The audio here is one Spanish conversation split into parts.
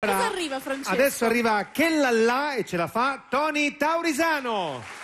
Arriva Francesco. Adesso arriva Chella 'llà e ce la fa Tony Taurisano.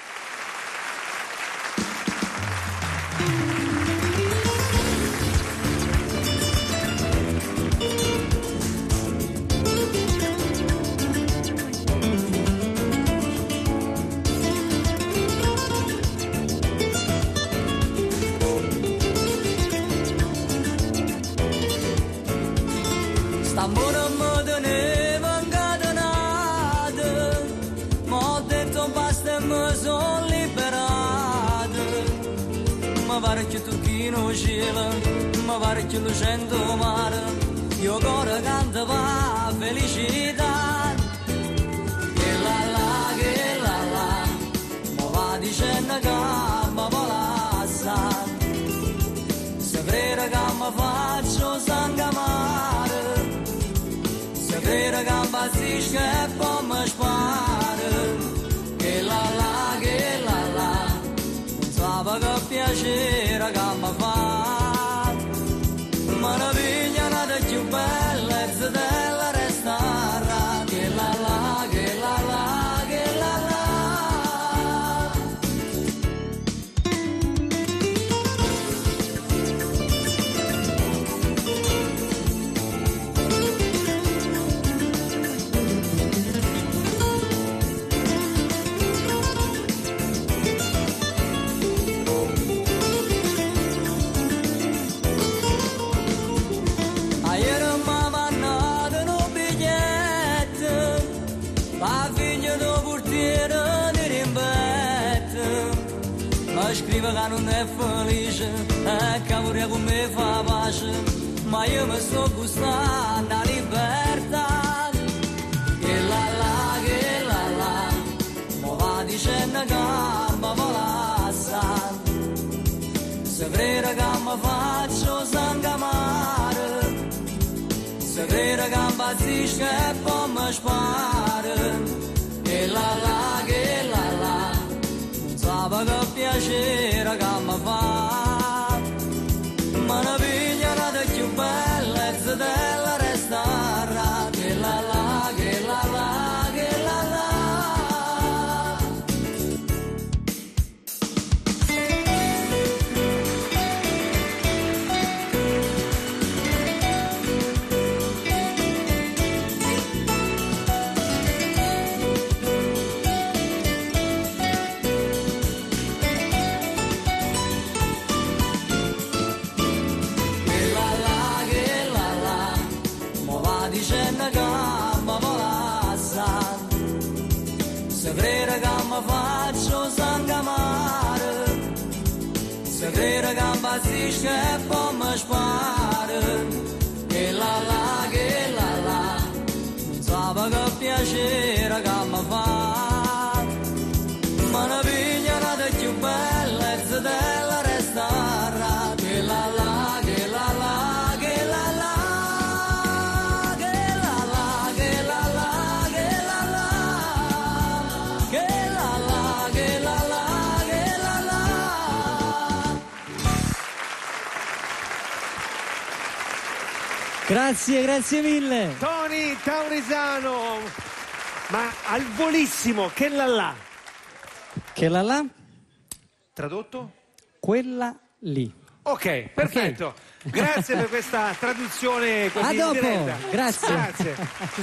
Sono liberata, ma pare che Turchino gela, ma pare che lucendo mare, io ancora cantava felicità. Che la la, ma va dicendo che mi volassa, se vera che mi faccio sangamare, se vera che mi assiste e poi mi spara. Che piacere che mi fa, meraviglia nata più bella e zitella restarà. Che la la, che la la, che la scrive che non è felice e che vorrei con me fa pace, ma io mi sto gustando la libertà. Che la là, mo va dicendo che mi volassa, se vera che mi faccio sangamare, se vera che mi bazzisco e poi mi sparo. Che la là, che piacere che mi fa, meraviglia nata più bella e zitella restarà. Che la la, che la la, che la la. Dicendo che mi volassa, se vera che mi faccio sangamare, se vera che mi bazzisco e poi mi sparo. Che la là, non sapevo che piacere che mi fa, meraviglia nata più bella e zitella restarà. Che la là, che la là, che la là. Grazie, grazie mille. Tony Taurisano, ma al volissimo, che la là. Che la là? Tradotto? Quella lì. Ok, perfetto. Okay. Grazie per questa traduzione così diretta. A dopo, grazie.